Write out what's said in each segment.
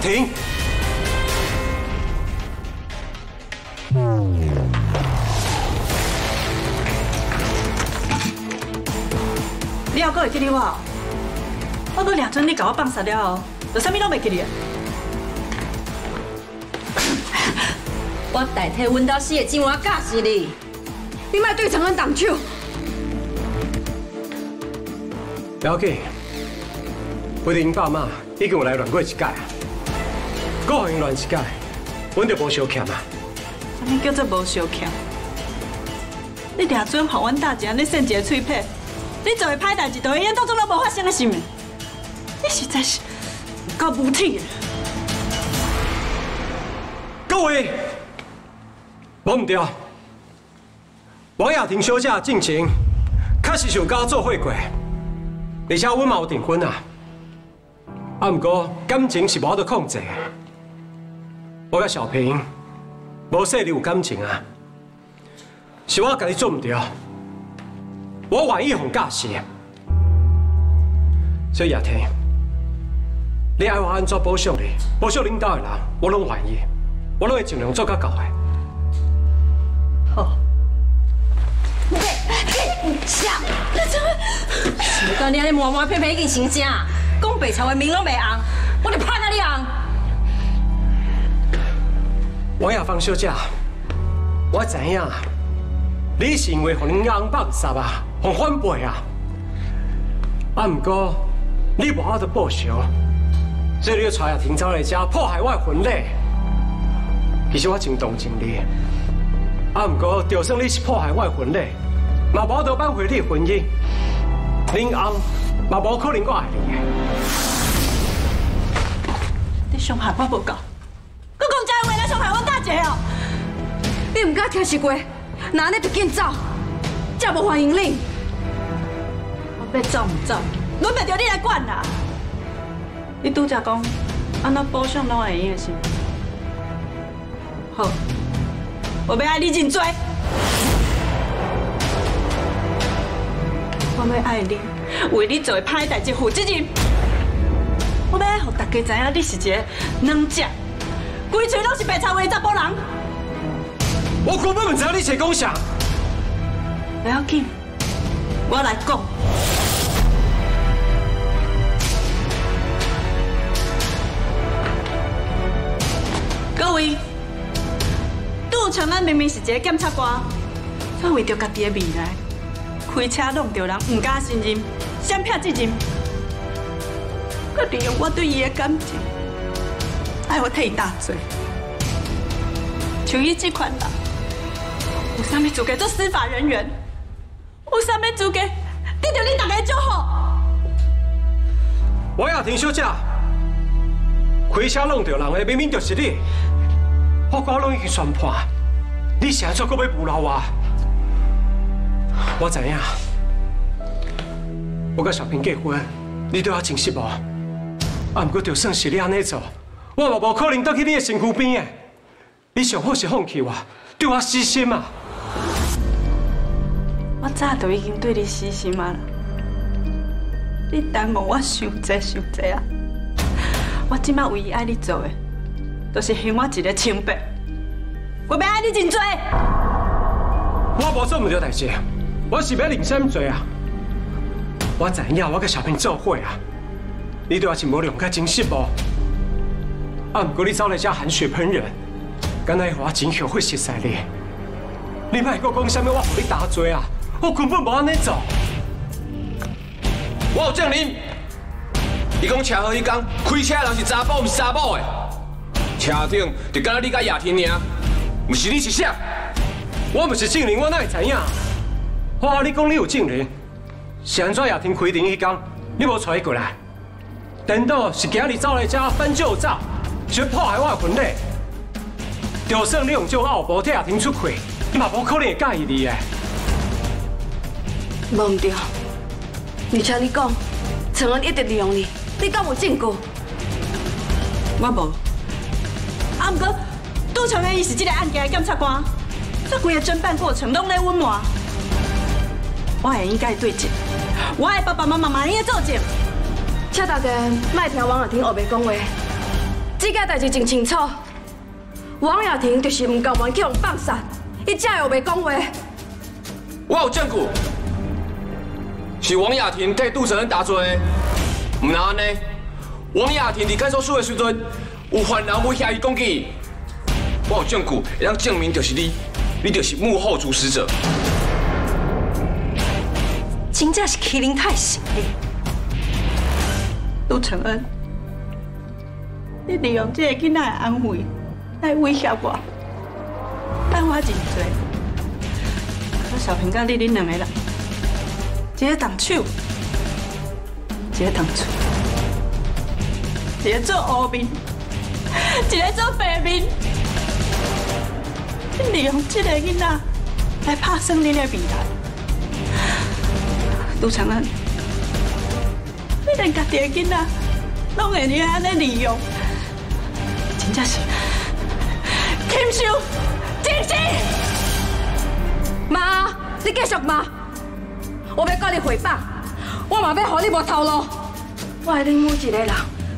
停！你还阁会记得我？我阁两阵你甲我放杀了后，就啥物拢袂记得。我代替阮家四个姊妹教死你，你莫对长安动手。不要紧，为着因爸妈已经有来乱过一届啊，阁互因乱一届，阮就无相欠啊。 你叫做无相欠，你定准互阮大姐安尼扇一个嘴皮，你做的歹代志，就永远当作拢无发生的是毋？你实在是有够无体的。各位，无毋对，王雅婷小姐的进前确实有甲我做伙过，而且阮嘛有订婚啊。啊，毋过感情是无法度控制的，我甲小平。 无说你有感情啊，是我家己做唔对，我愿意互假死。所以亚婷，你爱我安怎补偿你？补偿恁家的人，我拢愿意，我拢会尽量做甲到的。好。笑，那怎么？想到你安尼满满偏偏已经成啥？讲白话的面拢袂红，我著拍到你红。 王雅芳小姐，我知影，你是因为互恁翁放杀啊，互反背啊，啊，毋过你无法度报仇，所以你要带停走来遮破坏我的婚礼。其实我真同情你，啊，毋过就算你是破坏我的婚礼，嘛无法度挽回你的婚姻，恁翁嘛无可能我爱你的。你伤害我无够。 你唔敢听实话，那安尼就紧走，才无欢迎你。我要走唔走，轮袂着你来管啦。你拄则讲，安那补偿拢会用的是？好，我要爱你真多，我要爱你，为你做歹代志负责任。我要让大家知影，你是一个软弱，规嘴拢是白话话查甫人。 我根本唔知你在讲啥。不要紧，我来讲。各位，杜长安明明是一个检察官，却为着家己的未来，开车弄着人，唔敢信任，闪避责任，佮利用我对伊的感情，爱我替伊担罪，像伊这款人。 有啥物资格做司法人员？有啥物资格得到你大家祝福？王雅婷小姐，开车弄到人的明明就是你，法官拢已经宣判，你是安怎阁要诬赖我？我知影，我甲小平结婚，你对我真失望。啊，不过就算是你安尼做，我嘛无可能倒去你的身躯边的。你上好是放弃我，对我死心啊！ 我早就已经对你死心啊！你耽误我伤济伤济啊！我即摆唯一爱你做的，就是还我一个清白。我要爱你真多。我无做唔对代志，我是要认真做啊！我知影我甲小平做伙啊，你对我真无谅解，真失望。啊，不过你走来遮含血喷人，敢那让我真后悔识识你。你莫阁讲啥物，我互你打罪啊！ 我根本无安尼做，我有证人。伊讲车祸迄天开车人是查甫，毋是查某的。车顶就敢若你甲叶天尔，毋是你是谁？我毋是证人，我哪会知影？我你讲你有证人，是安怎叶天开庭迄天你无带伊过来？等到是今日走来遮翻旧账，想破坏我的婚礼，就算你用这傲步替叶天出气，你嘛无可能会介意你的。 无唔对，而且你讲，长安一直利用你，你敢有证据？我无。啊，不过杜长安伊是这个案件的检察官，这整个侦办过程拢在温瞒。我会应该对证，我的爸爸妈妈嘛应该作证。请大家卖听王雅婷后面讲话，这件代志真清楚，王雅婷就是唔甘愿去互放散，伊才又袂讲话。我有证据，是王雅婷替杜成恩打做的。唔然安尼，王雅婷伫看守所的时阵，有犯人威胁伊攻击，我有证据会当证明就是你，你就是幕后主使者。真正是欺凌太甚了，杜成恩。 你利用这个囡仔的安慰来威胁我，等我真多。我小平甲你两个人，一个动手，一个动嘴，一个做黑面，一个做白面。你利用这个囡仔来拍算你的未来。杜长安，你连家己的囡仔拢会你安尼利用？ 真正是，禽兽，真是！妈，你继续骂，我要告你诽谤，我嘛要让你无头路。我爱恁每一个人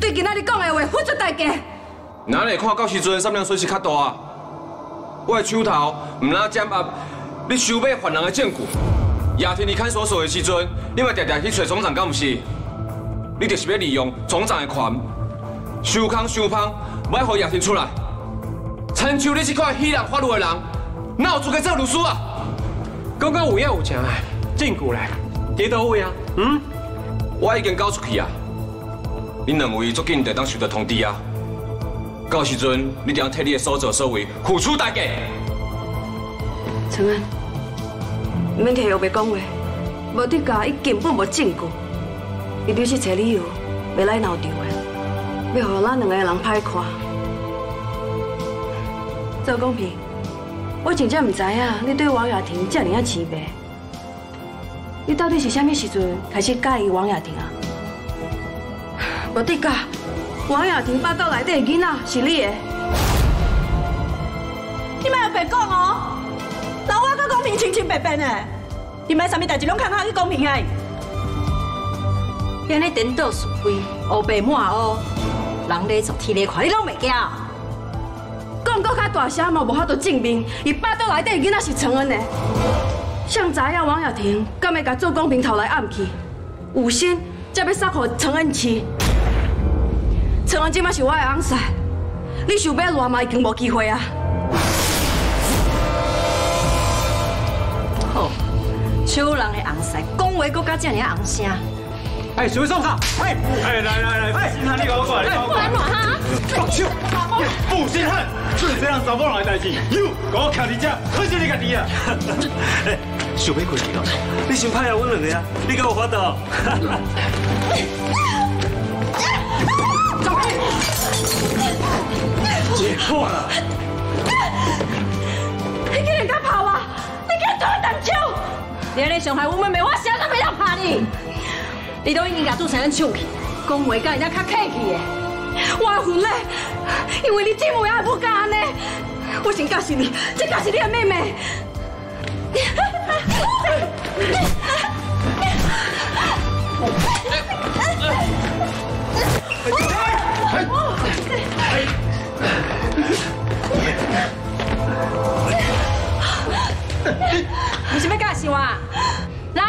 对今仔日讲的话付出代价。哪会看到时阵三两损失较大啊？我的手头唔呾掌握你收买犯人的证据。夜天离看守所的时阵，你嘛常常去找总长，敢唔是？你就是要利用总长的权，收空收芳。 莫让叶婷出来，亲像你这款欺人法律的人，哪有资格做律师啊？刚刚有影有情的，证据来，伫倒位啊？嗯，我已经交出去啊。恁两位最近就当收到通知啊。到时阵，你就要替你的所作所为付出代价。承恩，唔免替后辈讲话，无得假，伊根本无证据，伊就是找理由，袂来闹场的。 要让咱两个人歹看，周公平，我真正唔知影你对王雅婷这么痴迷，你到底是啥物时阵开始介意王雅婷啊？无得噶，王雅婷巴肚内底的囡仔是你的，你莫白讲哦，那我甲公平清清白白呢，你莫啥物代志拢看下去公平哎，安尼颠倒是非，黑白满黑。 人咧做天咧看，你拢袂惊？讲搁较大声嘛，无法度证明伊巴肚内底囡仔是承恩的。像知影王雅婷，敢会甲做公平头来暗去？有心才要杀互承恩饲。承恩即摆是我的翁婿，你想要乱嘛已经无机会啊！好，手人的翁婿，讲话搁较遮尔啊红声。 哎，水松哈！哎，哎，来，哎，心寒，你搞过来，你搞过来，哈！放手！不心寒，这样查某人的代志，又给我徛在这，可惜你家己啊！哎，想要过去了，你先派下我两个啊，你敢有法度？走开！结婚了！你竟然敢拍我！你敢对我动手！你安尼伤害我妹妹，我啥都袂当拍你！ 你都已经甲杜成恩抢去，讲话甲人家较客气的。我的婚礼，因为你姊妹还不嫁呢，我先告诉你，这才是你的妹妹。你是要干什么？来啊！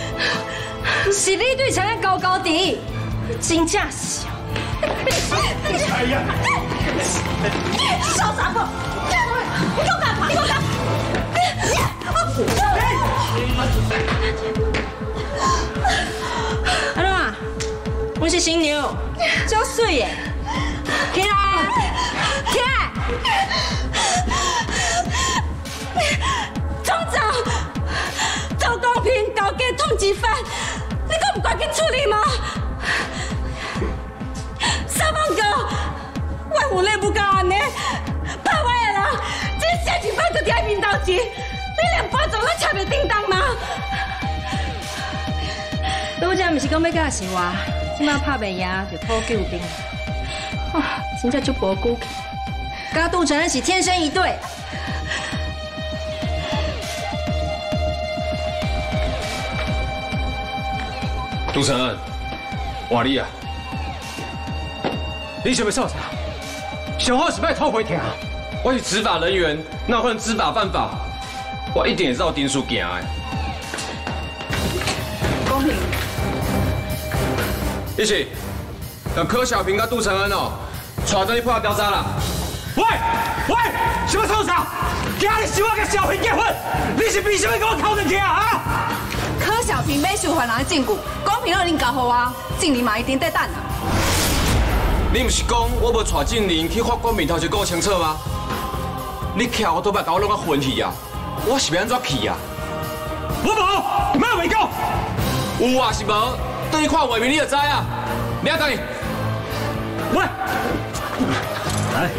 是你对承恩高高低。 真正是哦！哎呀，小杂货，你给我干嘛？你给我干嘛？阿龙啊，我是新娘，真水耶！起来，起来！总长，周公平搞假通缉犯，你都唔赶紧处理吗？ 三万九，我有力不干呢？面斗智，你连巴掌都插袂叮当吗？拄则毋是讲要甲是话，即摆拍袂赢就讨救兵。啊，真正足无骨气。甲杜承恩是天生一对。 杜承恩，换你啊！你想要做啥？想好是卖偷回听。我是执法人员，哪有可能知法犯法？我一定会照定数行的。公平。一起，让柯小平跟杜承恩哦，带着去破调查啦。喂，想要做啥？今日是我跟小平结婚，你是凭什么跟我偷人去啊？啊！ 柯小平买受害人的证据，公平让恁交互我，证人嘛一定在等啊。你毋是讲我要带证人去法官面头前讲清楚吗？你徛我都把搞弄到昏去啊！我是要安怎去啊？我无，卖袂讲。有啊是无？等你看画面你就知啊。你啊等你。喂，来。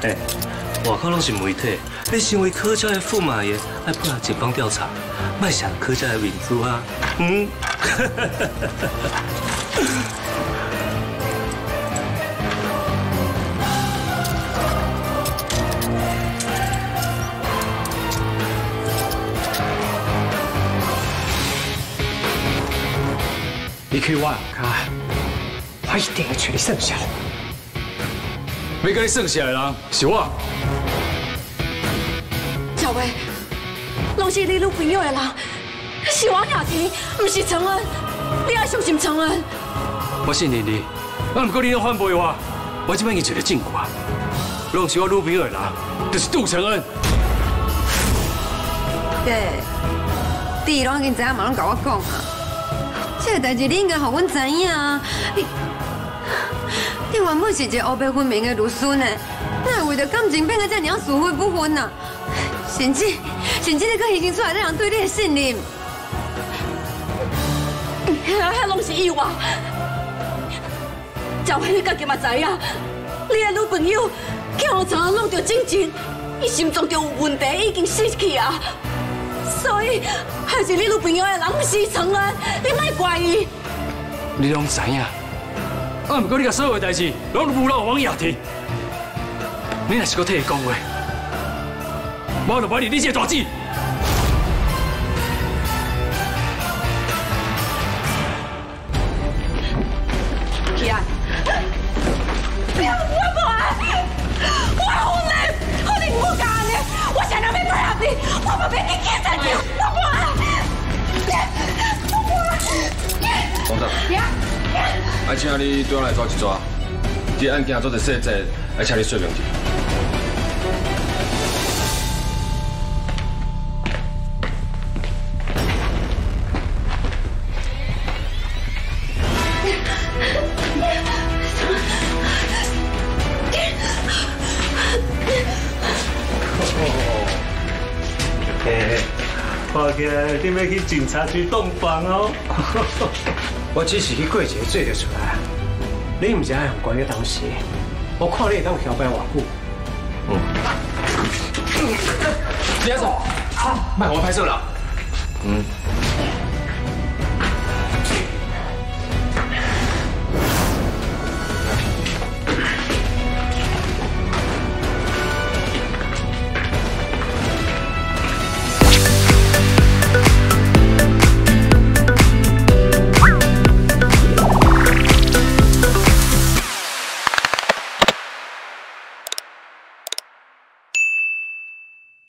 哎、欸，外口拢是媒体。 你身为柯家的驸马爷，爱配合警方调查，卖想柯家的面子啊！嗯，你去我家，我一定会找你算账。要跟你算账的人是我。 小薇，拢是你女朋友的人，是王雅婷，不是承恩，你要相信承恩。我信任你，啊，不过你拢反背我，我即摆已经找到证据啊，拢是我女朋友的人，就是杜承恩。对，弟拢已经知影，嘛拢甲我讲啊，这个代志你应该互阮知影啊。你原本是一个黑白分明的女孙呢，哪会为着感情变个这样是非不分啊？ 甚至你阁已经出来，让人对你的信任，遐拢是意外。赵辉，你家己嘛知啊，你的女朋友去互查弄到精神，伊心脏就有问题，已经死去啊。所以害是你女朋友的人不是承恩，你莫怪伊。你拢知影，啊，不过你甲所有的代志拢诬赖王雅婷，你若是阁替伊讲话。 我就把你这个大姐。起来！我无爱，我无爱，我你唔好教你，我想要配合你，我不被你牵着你，我无爱，我无爱。董事长，要请你对我来抓一抓，这案件做得细致，要请你说明一下。 你要去警察局洞房哦！我只是去过节做就出来，你唔是爱用关个东西，我看你当小白瓦布。嗯。别走，好，卖我拍摄了。嗯。